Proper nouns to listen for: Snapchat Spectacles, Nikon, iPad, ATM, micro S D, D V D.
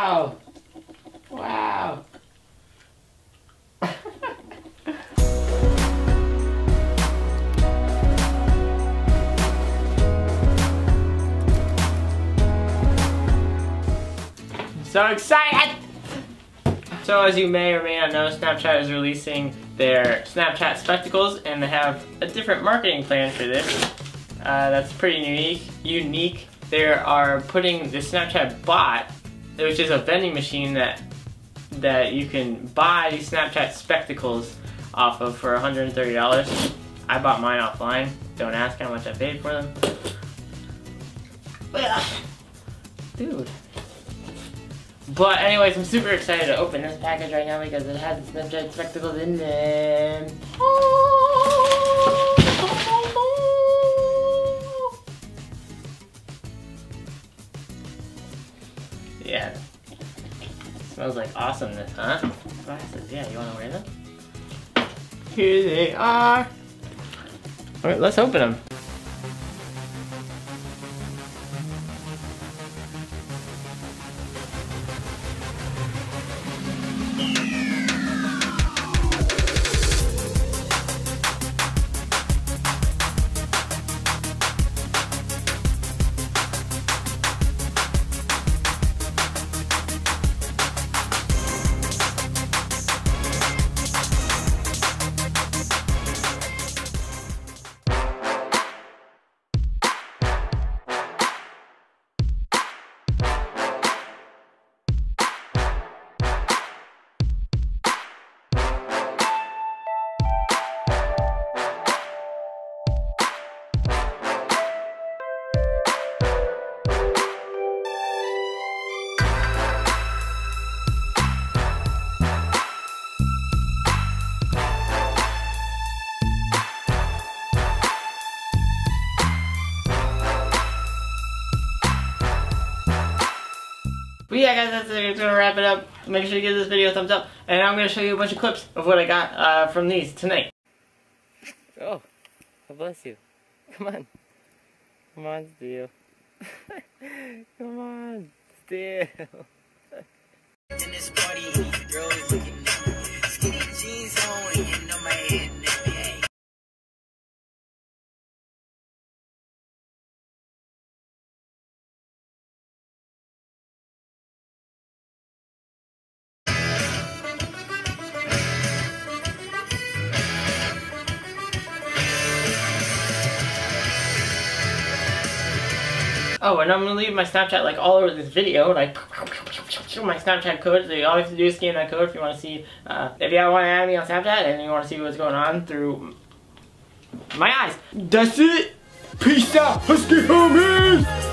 Wow! Wow! So excited! So as you may or may not know, Snapchat is releasing their Snapchat Spectacles, and they have a different marketing plan for this. That's pretty unique. They are putting the Snapchat bot, which is a vending machine that you can buy these Snapchat Spectacles off of for $130. I bought mine offline. Don't ask how much I paid for them. Dude. But anyways, I'm super excited to open this package right now because it has the Snapchat Spectacles in them. Yeah. Smells like awesomeness, huh? Glasses, yeah, you wanna wear them? Here they are! Alright, let's open them. But yeah guys, that's gonna wrap it up. Make sure you give this video a thumbs up, and I'm gonna show you a bunch of clips of what I got from these tonight. Oh, God bless you. Come on. Come on, Steele. Come on, Steele. In this party, girls looking skinny jeans on, and on my head. Oh, and I'm gonna leave my Snapchat like all over this video, like my Snapchat code. So you all have to do is scan that code if you want to see. If you want to add me on Snapchat and you want to see what's going on through my eyes. That's it. Peace out. Let's get homies.